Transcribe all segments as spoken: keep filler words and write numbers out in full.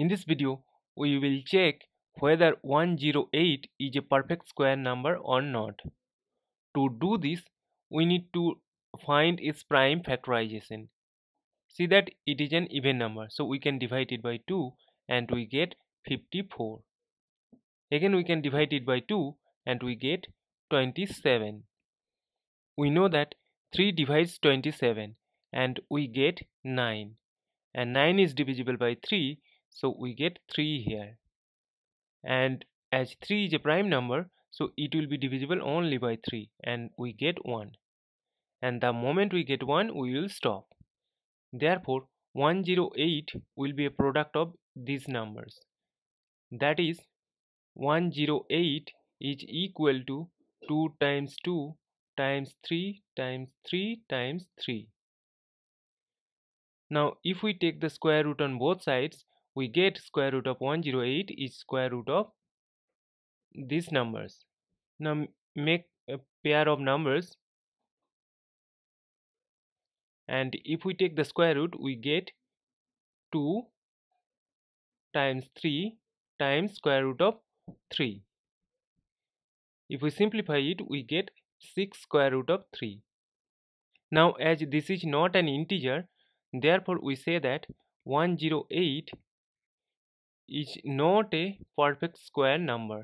In this video, we will check whether one hundred eight is a perfect square number or not. To do this, we need to find its prime factorization. See that it is an even number, so we can divide it by two and we get fifty-four. Again, we can divide it by two and we get twenty-seven. We know that three divides twenty-seven and we get nine. And nine is divisible by three, so we get three here. And as three is a prime number, so it will be divisible only by three, and we get one. And the moment we get one, we will stop. Therefore, one hundred eight will be a product of these numbers. That is, one hundred eight is equal to two times two times three times three times three. Now, if we take the square root on both sides, we get square root of one hundred eight is square root of these numbers. Now, make a pair of numbers, and if we take the square root, we get two times three times square root of three. If we simplify it, we get six square root of three. Now, as this is not an integer, therefore, we say that one hundred eight is not a perfect square number.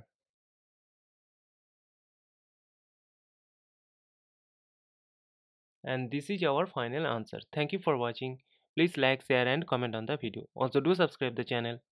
And this is our final answer. Thank you for watching. Please like, share and comment on the video. Also do subscribe the channel.